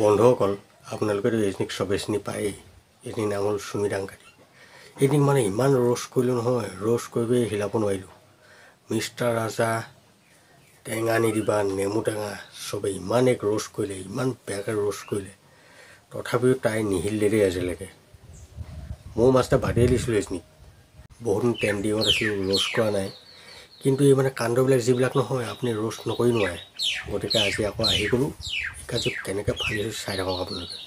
বন্ধুসকল, আপোনালোকে এজনীক চবে চিনি পায়েই। এজনীৰ নাম হ'ল চুমি ডাংকাৰী। এজনীক মানে ইমান ৰ'ষ্ট কৰিলোঁ নহয়, ৰ'ষ্ট কৰিবই হিলাব নোৱাৰিলোঁ। মিষ্টাৰ ৰাজা, টেঙা নিদিবা, নেমু টেঙা চবেই ইমান এক ৰ'ষ্ট কৰিলে, ইমান বেয়াকৈ ৰ'ষ্ট কৰিলে, তথাপিও তাই নিহিলিলে দেই আজিলৈকে। মোৰ মাছটা বাদেই দিছিলোঁ এজনীক, বহুত টেম দিনত আছিলোঁ, ৰ'ষ্ট কৰা নাই। কিন্তু এই মানে কাণ্ডবিলাক যিবিলাক নহয়, আপুনি ৰ'ষ্ট নকৰি নোৱাৰে। গতিকে আজি আকৌ আহি গ'লোঁ, কাজত কেনেকৈ ফালিছোঁ চাই থাকক আপোনালোকে।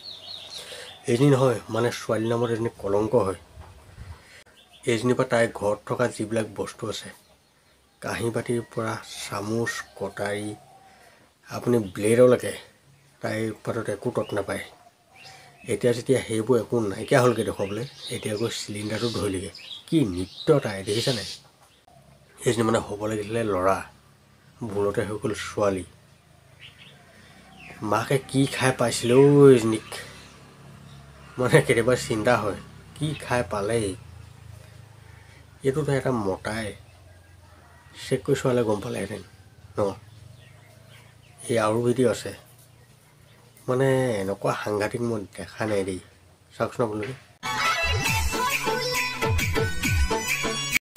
এজনী নহয় মানে ছোৱালী নামত এজনী কলংক হয়। এজনীৰ পৰা তাইৰ ঘৰত থকা যিবিলাক বস্তু আছে, কাঁহী বাতিৰ পৰা চামুচ, কটাৰী, আপুনি ব্লেডলৈকে তাইৰ পাতত একো তত নাপায়। এতিয়া যেতিয়া সেইবোৰ একো নাইকিয়া হ'লগৈ দেখুৱাবলৈ, এতিয়া গৈ চিলিণ্ডাৰটো ধৰিলেগৈ। কি নৃত্য তাই দেখিছেনে? এজনী মানে হ'ব লাগিছিলে ল'ৰা, ভুলতে হৈ গ'ল ছোৱালী। মাকে কি খাই পাইছিলে ঐ এজনীক, মানে কেতিয়াবা চিন্তা হয় কি খাই পালেই। এইটোতো এটা মতাই চেক কৰি চোৱালে গম পালেহেঁতেন ন। এই আৰু ভিডিঅ' আছে, মানে এনেকুৱা সাংঘাতিক মই দেখা নাই দেই, চাওকচোন আপোনালোকে।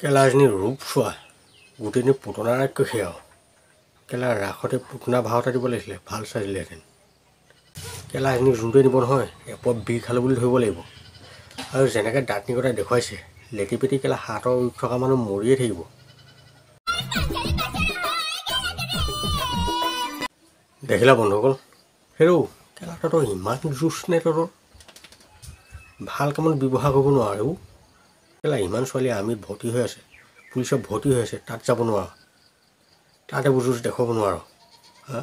কেলা এজনী ৰূপ চোৱা, গোটেইজনী পুতনা ৰাখকৈ সেয়া কেলা ৰাসতে পুতনা ভাও এটা দিব লাগিছিলে, ভাল চাই দিলেহেঁতেন। কেলা এজনী যোনটোৱে দিব নহয়, এপদ বিষ খালোঁ বুলি ধৰিব লাগিব। আৰু যেনেকৈ দাঁতনি কটাই দেখুৱাইছে, লেটি পেটি কেলা হাতৰ উঠ থকা মানুহ মৰিয়ে থাকিব। দেখিলা বন্ধুসকল, হেৰৌ কেলা তহঁতৰ ইমান জোচ নে? তহঁতৰ ভাল কামত ব্যৱহাৰ কৰিব নোৱাৰোঁ। কেলা ইমান ছোৱালী আৰ্মিত ভৰ্তি হৈ আছে, পুলিচত ভৰ্তি হৈ আছে, তাত যাব নোৱাৰোঁ, তাতে বুজোচ দেখুৱাব নোৱাৰ। হা,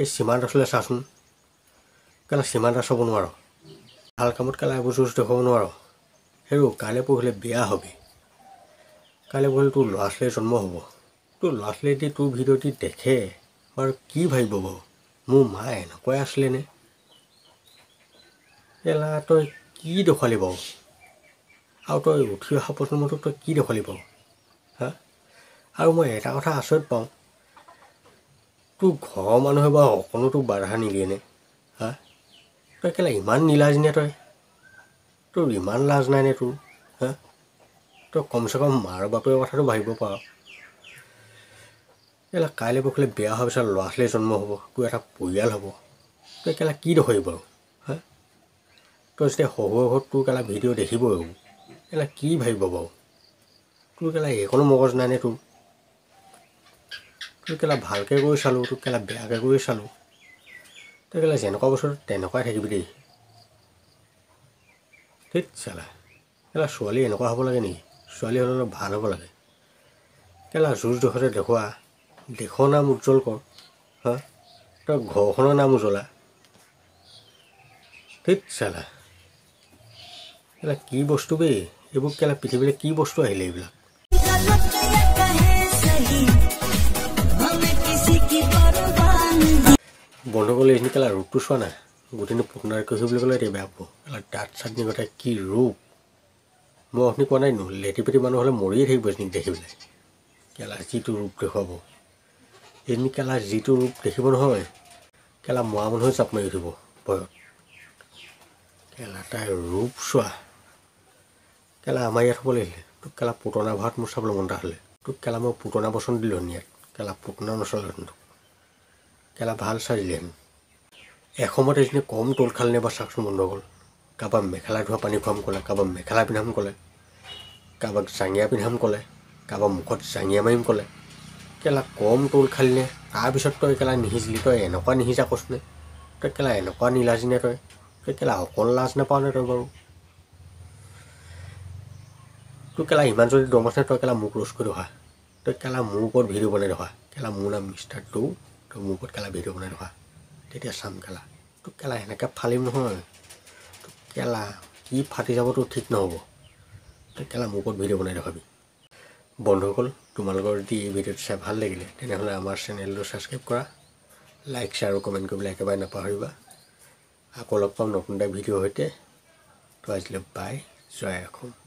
এই সীমান্ত আছিলে চাচোন, কেলা সীমান্ত চাব নোৱাৰ, ভাল কামত কেলা এইবোৰ জোচ দেখুৱাব নোৱাৰ। হেৰৌ কাইলৈ পৰহিলে বিয়া হ'বি, কাইলৈ পৰহিলে তোৰ ল'ৰা ছোৱালীৰ জন্ম হ'ব। তোৰ ল'ৰা ছোৱালীয়ে যদি তোৰ ভিডিঅ' দি দেখে বাৰু কি ভাবিব বাৰু, মোৰ মা এনেকুৱাই আছিলেনে? কেলা তই কি দেখুৱালি বাৰু, আৰু তই উঠি অহা প্ৰজন্মটোক তই কি দেখুৱালি বাৰু? হা, আৰু মই এটা কথা আচৰিত পাওঁ, তোৰ ঘৰৰ মানুহে বাৰু অকণো তোক বাধা নিদিয়েনে? হা, তই কেলা ইমান নীলাজনীয়া, তোৰ ইমান লাজ নাইনে তোৰ? হা, তই কমচে কম মাৰ বাপেৰৰ কথাটো ভাবিব পাৰ। কেলা কাইলৈ পৰহিলে বিয়া হোৱাৰ পিছত ল'ৰা ছোৱালী জন্ম হ'ব, তোৰ এটা পৰিয়াল হ'ব, তই কেলা কি দেখুৱাবি বাৰু? হা, তই যেতিয়া শহুৰৰ ঘৰত তোৰ কেলা ভিডিঅ' দেখিবই, কেলা কি ভাবিব বাৰু? তোৰ কেলা এইকণো মগজ নাইনে তোৰ? তোৰ কেলা ভালকৈ কৰি চালোঁ, তোক কেলা বেয়াকৈ কৰি চালোঁ, তই কেলা যেনেকুৱা বছৰ তেনেকুৱাই থাকিবি দেই। ঠিক চালা, কেলা ছোৱালী এনেকুৱা হ'ব লাগে নেকি? ছোৱালী হ'লে অলপ ভাল হ'ব লাগে। কেলা যুঁজ দেখোঁতে দেখুৱা, দেশৰ নাম উজ্জ্বল কৰ। হা, তই ঘৰখনৰ নাম উজ্বলা। ঠিক চালা, কেলা কি বস্তু বে এইবোৰ? কেলা পৃথিৱীলৈ কি বস্তু আহিলে এইবিলাক? বন্ধুসকল, এইখিনি কেলা ৰূপটো চোৱা নাই, গোটেইখিনি পুতনাৰ কৈছে বুলি ক'লে এতিয়া বেয়া পাব। কেলা দাঁত চাটনি কথাই কি ৰূপ, মই আপুনি কোৱা নাই নহ'লে লেটি পেটি মানুহ হ'লে মৰিয়ে থাকিব এইখিনি দেখি পেলাই। কেলা যিটো ৰূপ দেখুৱাব, এইখিনি কেলা যিটো ৰূপ দেখিব নহয়, কেলা মৰা মানুহে চাপ মাৰি উঠিব বয়স। কেলা তাইৰ ৰূপ চোৱা, কেলা আমাৰ ইয়াত হ'ব লাগিছিলে। তোক কেলা পুতনা ভাত মোৰ চাবলৈ মন এটা হ'লে, তোক কেলা মই পুতনা পচন্দ দিলোঁ ইয়াত, কেলা পুতনা নচলাহেঁতেন, তোক কেলা ভাল চাই দিলেহেঁতেন। এসময়ত এজনী কম তল খালনে বা চাকচোন বন্ধুসকল। কাৰোবাক মেখেলা ধোৱা পানী খুৱাম ক'লে, কাৰোবাক মেখেলা পিন্ধাম ক'লে, কাৰোবাক জাঙিয়া পিন্ধাম ক'লে, কাৰোবাক মুখত জাঙিয়া মাৰিম ক'লে। কেলা কম তল খালিনে? তাৰপিছত তই কেলা নিহিজিলি, তই এনেকুৱা নিহিজা কৈছনে? তই কেলা এনেকুৱা নিলাজিনে? তই তই কেলা অকণ লাজ নাপাওঁনে তই বাৰু? তোৰ কেলা ইমান যদি দম আছে, তই কেলা মোক ৰ'ষ্ট কৰি দেখুৱা, তই কেলা মোৰ ওপৰত ভিডিঅ' বনাই দেখুৱা। কেলা মোৰ নাম মিষ্টাৰ ডৌ, তই মোৰ ওপৰত কেলা ভিডিঅ' বনাই দেখুৱা, তেতিয়া চাম কেলা। তোক কেলা এনেকৈ ফালিম নহয়, তোক কেলা কি ফাটি যাবতো ঠিক নহ'ব। তই কেলা মোৰ ওপৰত ভিডিঅ' বনাই দেখুৱাবি। বন্ধুসকল, তোমালোকৰ যদি এই ভিডিঅ'টো চাই ভাল লাগিলে, তেনেহ'লে আমাৰ চেনেলটো ছাবস্ক্ৰাইব কৰা, লাইক, শ্বেয়াৰ আৰু কমেণ্ট কৰিবলৈ একেবাৰে নাপাহৰিবা। আকৌ লগ পাম নতুন এটা ভিডিঅ'ৰ সৈতে। তো আজিলৈ বাই, জয় অসম।